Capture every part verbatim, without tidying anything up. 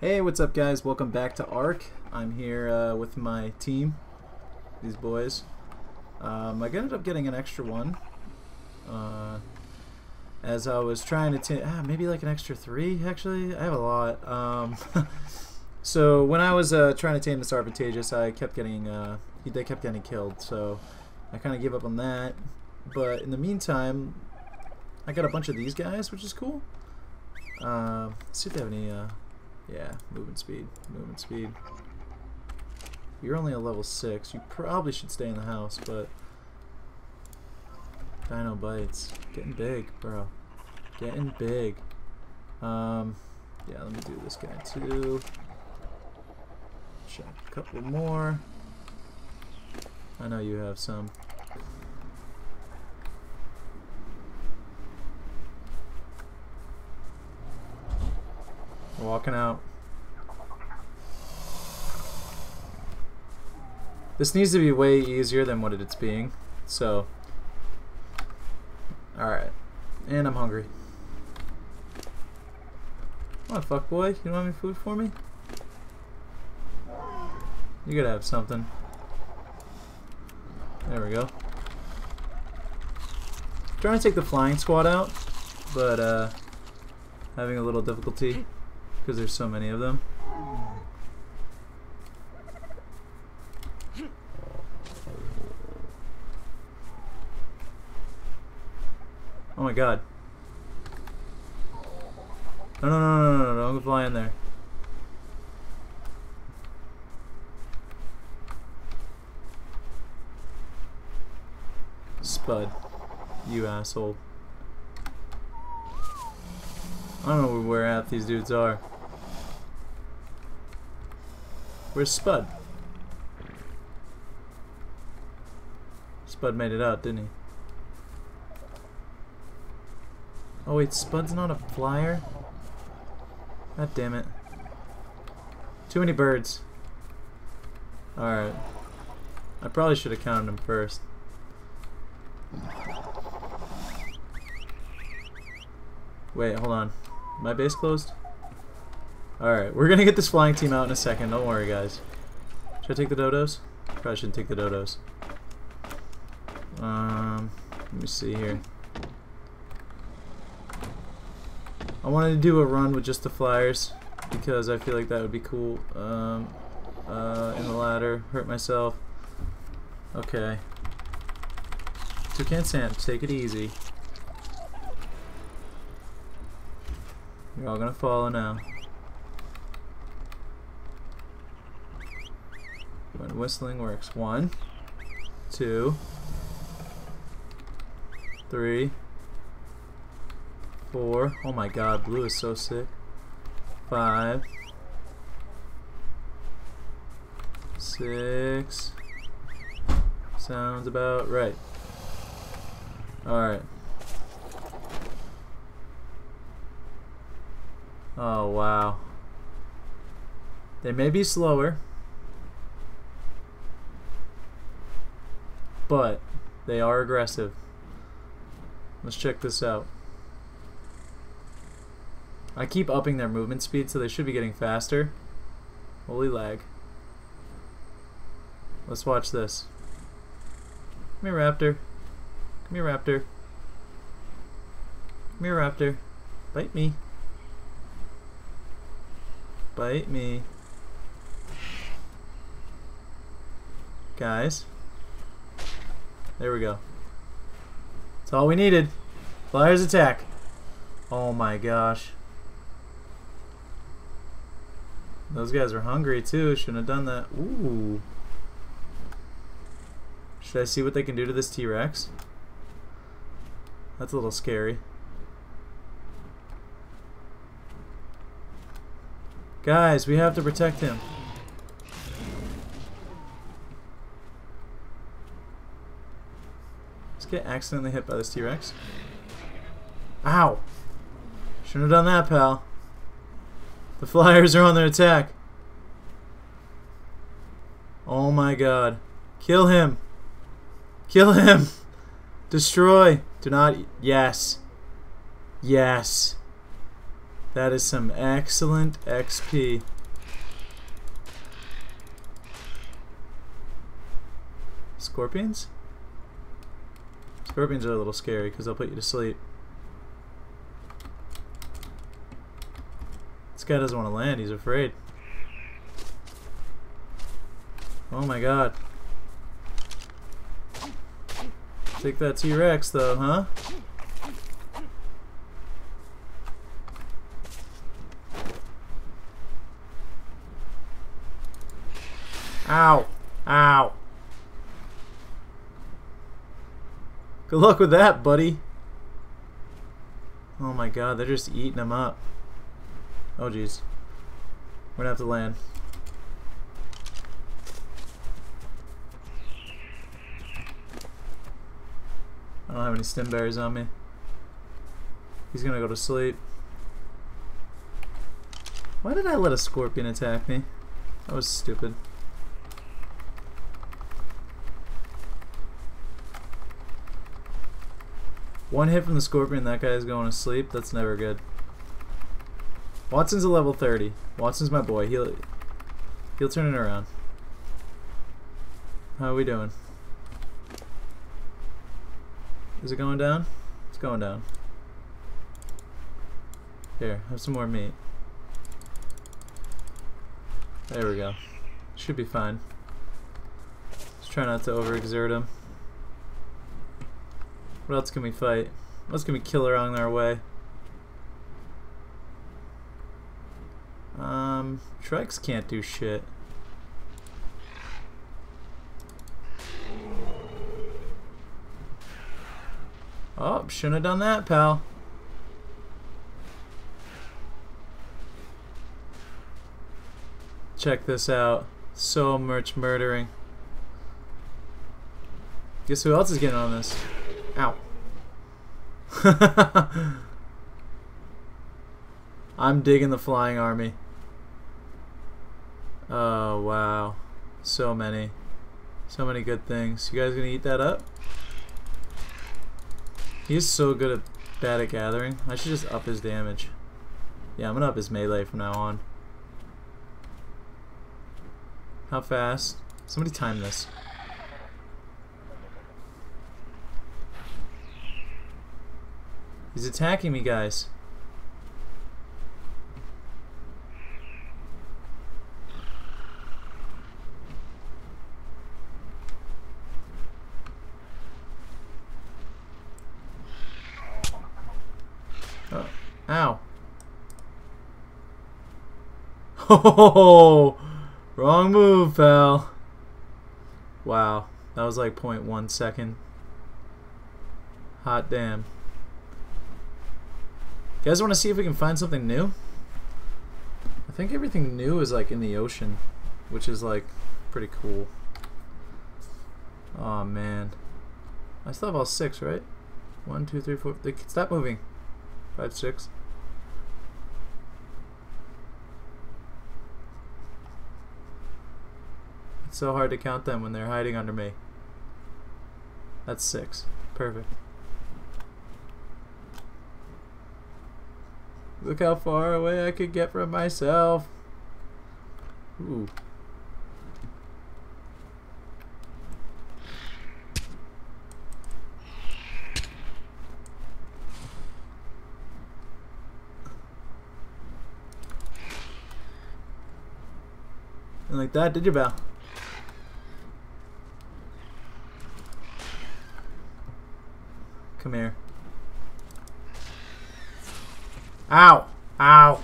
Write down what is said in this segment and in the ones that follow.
Hey, what's up guys? Welcome back to ARK. I'm here uh, with my team, these boys. Um, I ended up getting an extra one. Uh, as I was trying to, t ah, maybe like an extra three actually? I have a lot. Um, so when I was uh, trying to tame the Sarpentageous, I kept getting, uh, they kept getting killed. So I kind of gave up on that. But in the meantime, I got a bunch of these guys, which is cool. Uh, let's see if they have any, uh, yeah, movement speed, movement speed. You're only a level six. You probably should stay in the house, but Dino Bites. Getting big, bro. Getting big. Um, yeah, let me do this guy too. Check a couple more. I know you have some. Walking out. This needs to be way easier than what it's being. So, alright. And I'm hungry. Come on, fuckboy. You don't have any food for me? You gotta have something. There we go. I'm trying to take the flying squad out, but uh, having a little difficulty. Because there's so many of them. Oh my god. No, no, no, no, no, no, don't fly in there. Spud, you asshole. I don't know where half these dudes are. Where's Spud? Spud made it out, didn't he? Oh wait, Spud's not a flyer? God damn it. Too many birds. Alright. I probably should have counted them first. Wait, hold on. My base closed? Alright, we're gonna get this flying team out in a second, don't worry guys. Should I take the dodos? Probably shouldn't take the dodos. Um, let me see here. I wanted to do a run with just the flyers, because I feel like that would be cool. Um, uh, in the ladder, hurt myself. Okay. Toucan Sam, take it easy. You're all gonna follow now. When whistling works. One, two, three, four. Oh my god, Blue is so sick. Five, six. Sounds about right. Alright. Oh wow. They may be slower, but they are aggressive. Let's check this out. I keep upping their movement speed, so they should be getting faster. Holy lag. Let's watch this. Come here, Raptor. Come here, Raptor. Come here, Raptor. Bite me. Bite me. Guys. There we go. That's all we needed. Flyers attack. Oh my gosh. Those guys are hungry too. Shouldn't have done that. Ooh. Should I see what they can do to this T-Rex? That's a little scary. Guys, we have to protect him. Get accidentally hit by this T-Rex. Ow! Shouldn't have done that, pal. The flyers are on their attack. Oh my god. Kill him. Kill him. Destroy. Do not. Yes. Yes. That is some excellent X P. Scorpions? Scorpions are a little scary because they'll put you to sleep. This guy doesn't want to land, he's afraid. Oh my god. Take that T-Rex though, huh? Ow! Ow! Good luck with that, buddy! Oh my god, they're just eating him up. Oh jeez. We're gonna have to land. I don't have any stem berries on me. He's gonna go to sleep. Why did I let a scorpion attack me? That was stupid. One hit from the scorpion, that guy is going to sleep. That's never good. Watson's a level thirty. Watson's my boy. He'll he'll turn it around. How are we doing? Is it going down? It's going down. Here, have some more meat. There we go. Should be fine. Just try not to overexert him. What else can we fight? What else can we kill along our way? Um, Trex can't do shit. Oh, shouldn't have done that, pal. Check this out. So much murdering. Guess who else is getting on this? Ow. I'm digging the flying army. Oh, wow. So many. So many good things. You guys gonna eat that up? He's so good at bad at gathering. I should just up his damage. Yeah, I'm gonna up his melee from now on. How fast? Somebody time this. He's attacking me, guys. Oh. Ow. Oh, wrong move, pal. Wow, that was like point one second. Hot damn. You guys want to see if we can find something new? I think everything new is like in the ocean, which is like pretty cool. Oh man, I still have all six, right? One, two, three, four. They can stop moving. Five, six. It's so hard to count them when they're hiding under me. That's six. Perfect. Look how far away I could get from myself. Ooh. And like that, did you, Val? Come here. Ow! Ow!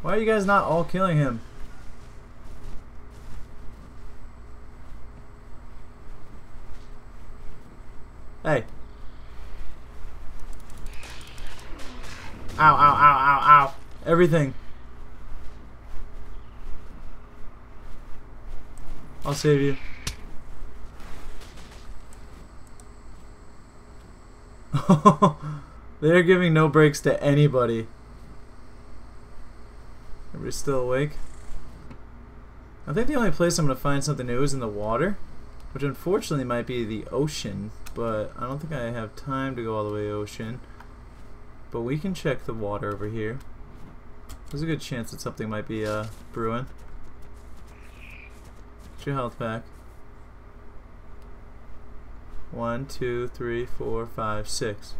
Why are you guys not all killing him? Hey. Ow, ow, ow, ow, ow. Everything. I'll save you. They're giving no breaks to anybody. Everybody's still awake. I think the only place I'm gonna find something new is in the water. which unfortunately might be the ocean, but I don't think I have time to go all the way ocean. But we can check the water over here. There's a good chance that something might be uh, brewing. Get your health back. One, two, three, four, five, six.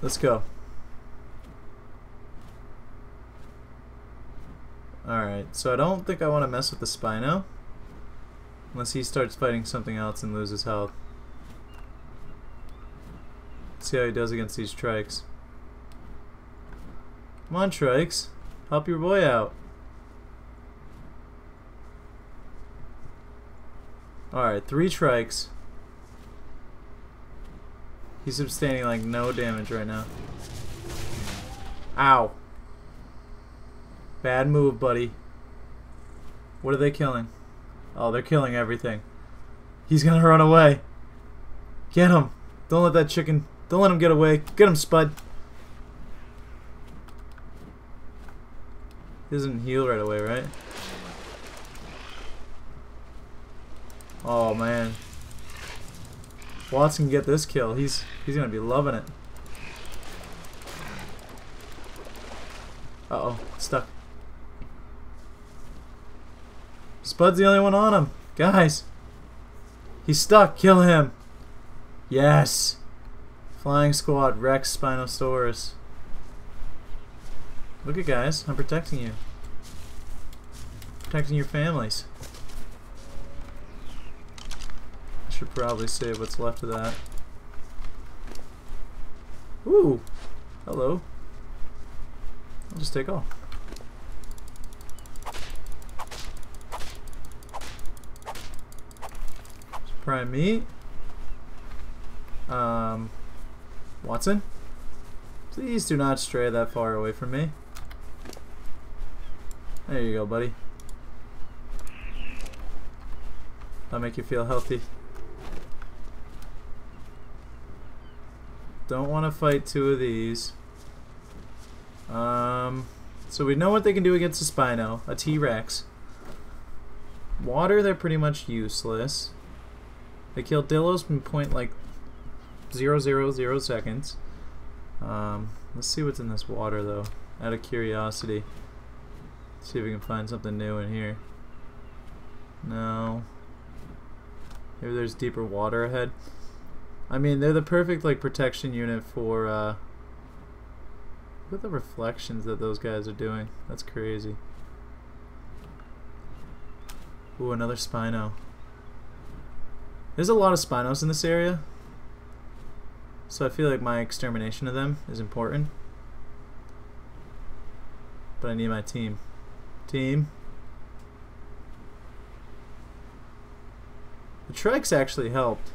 Let's go. Alright, so I don't think I want to mess with the Spino. Unless he starts fighting something else and loses health. Let's see how he does against these Trikes. Come on, Trikes. Help your boy out. Alright, three Trikes. He's sustaining like no damage right now. Ow. Bad move, buddy. What are they killing? Oh, they're killing everything. He's gonna run away. Get him. Don't let that chicken... Don't let him get away. Get him, Spud. He doesn't heal right away, right? Oh, man. Watson can get this kill. He's, he's gonna be loving it. Uh-oh. Stuck. Spud's the only one on him. Guys. He's stuck. Kill him. Yes. Flying squad. Rex, Spinosaurus. Look at guys. I'm protecting you. Protecting your families. I should probably save what's left of that. Ooh. Hello. I'll just take off. Prime meat. Um, Watson, please do not stray that far away from me. There you go, buddy. That'll make you feel healthy. Don't want to fight two of these. Um, so we know what they can do against a Spino, a T-Rex. Water, they're pretty much useless. They kill Dillos from point like Zero, zero, zero seconds. Um, let's see what's in this water, though. Out of curiosity. Let's see if we can find something new in here. No. Maybe there's deeper water ahead. I mean, they're the perfect like protection unit for... Uh, look at the reflections that those guys are doing. That's crazy. Ooh, another Spino. There's a lot of Spinos in this area. So I feel like my extermination of them is important. But I need my team. Team. The Trikes actually helped.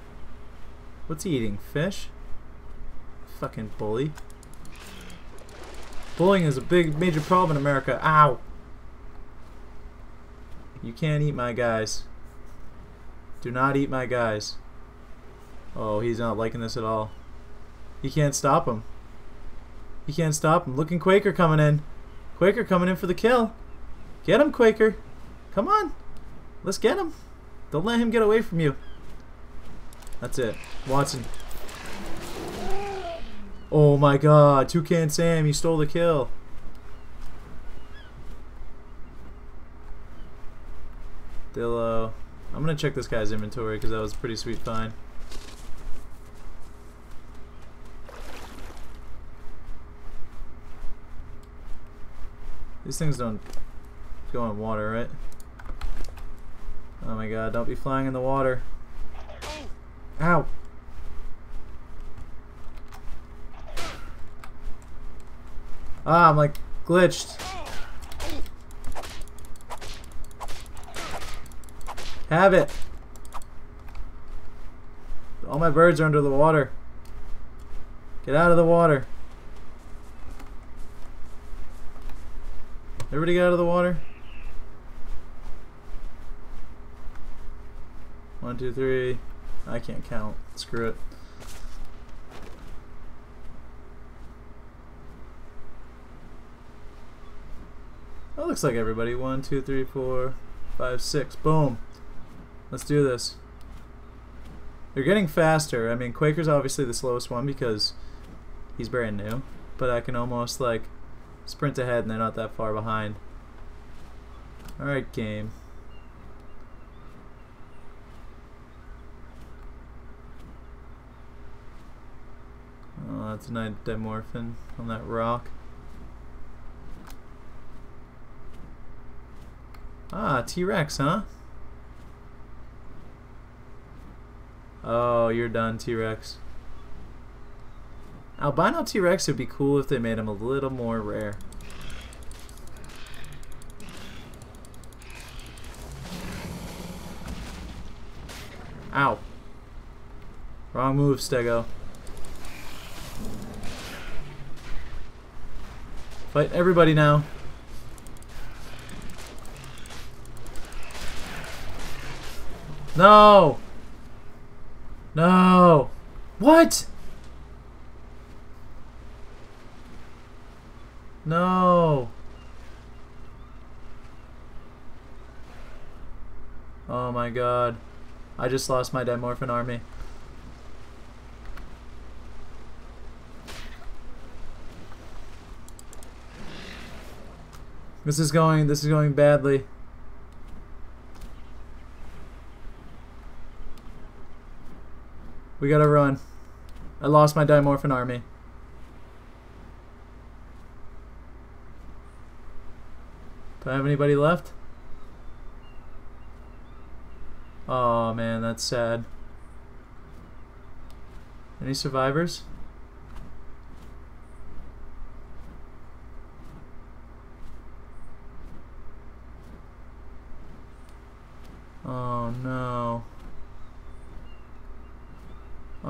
What's he eating? Fish? Fucking bully. Bullying is a big, major problem in America. Ow! You can't eat my guys. Do not eat my guys. Oh, he's not liking this at all. He can't stop him. He can't stop him. Looking Quaker coming in. Quaker coming in for the kill. Get him, Quaker. Come on. Let's get him. Don't let him get away from you. That's it. Watson. Oh my god. Toucan Sam, you stole the kill. Dillo. I'm going to check this guy's inventory because that was a pretty sweet find. These things don't go in water, right? Oh my god, don't be flying in the water. Ow! Ah, I'm like glitched. Have it! All my birds are under the water. Get out of the water. Everybody get out of the water. One, two, three. I can't count. Screw it. That looks like everybody. One, two, three, four, Five, six, boom. Let's do this. They're getting faster. I mean, Quaker's obviously the slowest one because he's brand new, but I can almost like sprint ahead and they're not that far behind. Alright, game. Oh, that's a nice dimorphin on that rock. Ah, T-Rex, huh? Oh, you're done, T-Rex. Albino T-Rex would be cool if they made him a little more rare. Ow. Wrong move, Stego. Fight everybody now. No! No! What? No! Oh my god. I just lost my dimorphin army. This is going, this is going badly. We gotta run. I lost my dimorphin army. Do I have anybody left? Oh man, that's sad. Any survivors? Oh no.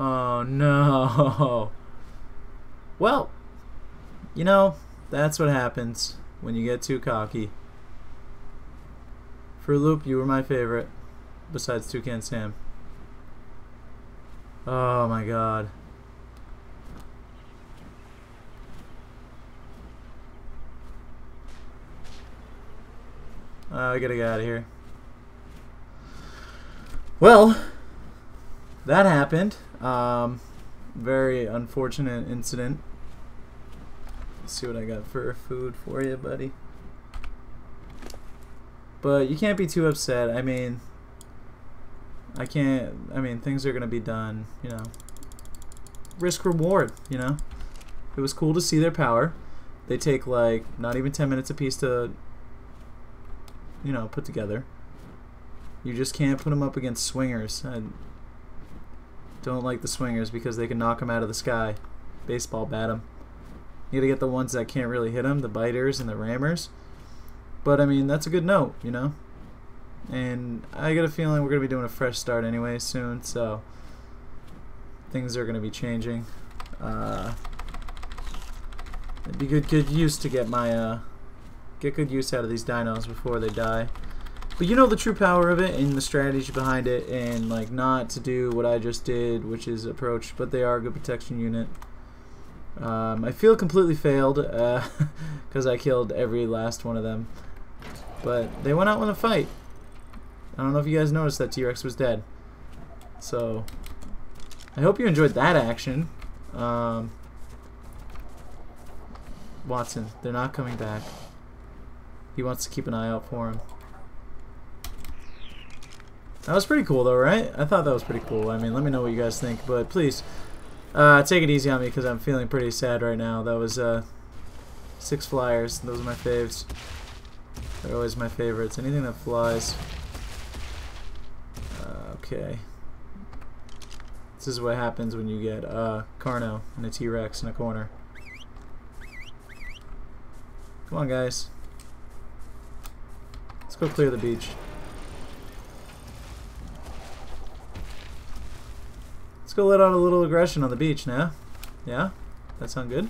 Oh no. Well, you know, that's what happens when you get too cocky. Fruit Loop, you were my favorite, besides Toucan Sam. Oh my god. Oh, I gotta get out of here. Well, that happened. Um, very unfortunate incident. Let's see what I got for food for you, buddy. But you can't be too upset. I mean, I can't. I mean, things are gonna be done. You know, risk reward. You know, it was cool to see their power. They take like not even ten minutes apiece to, you know, put together. You just can't put them up against swingers. I don't like the swingers because they can knock them out of the sky. Baseball bat them. You gotta get the ones that can't really hit them, the biters and the rammers. But I mean, that's a good note, you know? And I got a feeling we're gonna be doing a fresh start anyway soon, so things are gonna be changing. Uh, it'd be good, good use to get my, uh, get good use out of these dinos before they die. But you know the true power of it and the strategy behind it, and like not to do what I just did, which is approach, but they are a good protection unit. Um, I feel completely failed because uh, I killed every last one of them, but they went out with a fight. I don't know if you guys noticed that T-Rex was dead. So I hope you enjoyed that action. Um, Watson, they're not coming back. He wants to keep an eye out for him. That was pretty cool though, right? I thought that was pretty cool. I mean, let me know what you guys think, but please Uh, take it easy on me because I'm feeling pretty sad right now. That was uh, six flyers. Those are my faves. They're always my favorites. Anything that flies. Uh, okay. This is what happens when you get uh, Carno and a T-Rex in a corner. Come on, guys. Let's go clear the beach. Go let out a little aggression on the beach now. Yeah? That sound good?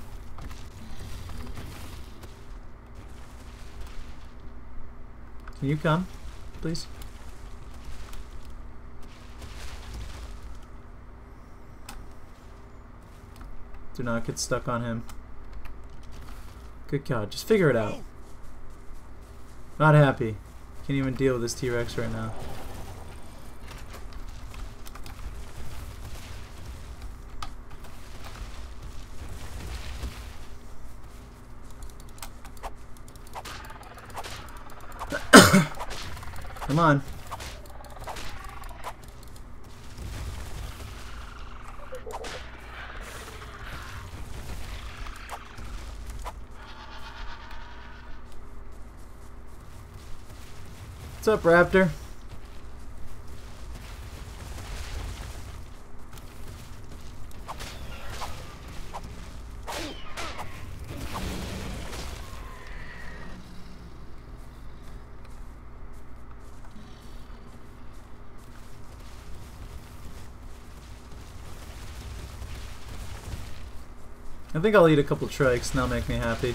Can you come, please? Do not get stuck on him. Good God, just figure it out. Not happy. Can't even deal with this T-Rex right now. Come on. What's up, Raptor? I think I'll eat a couple trikes, and that'll make me happy.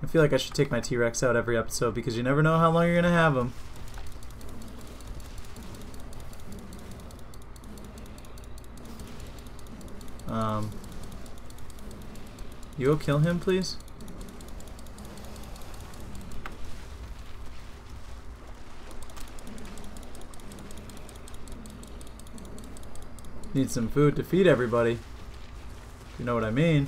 I feel like I should take my T-Rex out every episode because you never know how long you're gonna have him. Um, you go kill him, please? Need some food to feed everybody. You know what I mean.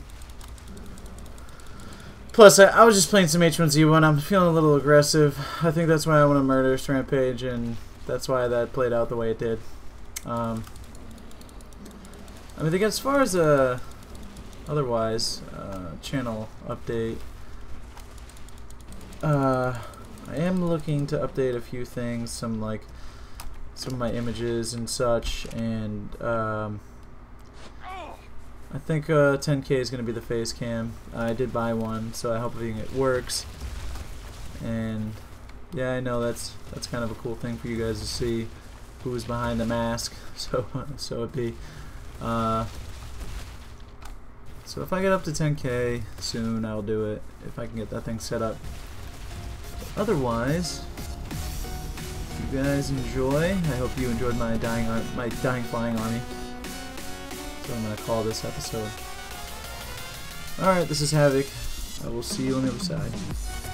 Plus, I, I was just playing some H one Z one. I'm feeling a little aggressive. I think that's why I want to murder Rampage, and that's why that played out the way it did. Um, I mean, I think as far as uh, otherwise, uh, channel update, uh, I am looking to update a few things, some like some of my images and such, and. Um, I think uh, ten K is going to be the face cam. I did buy one, so I hope it works. And yeah, I know that's that's kind of a cool thing for you guys to see who was behind the mask. So so it'd be. Uh, so if I get up to ten K soon, I'll do it if I can get that thing set up. But otherwise, you guys enjoy. I hope you enjoyed my dying ar my dying flying army. I'm going to call this episode. Alright, this is Havoc. I will see you on the other side.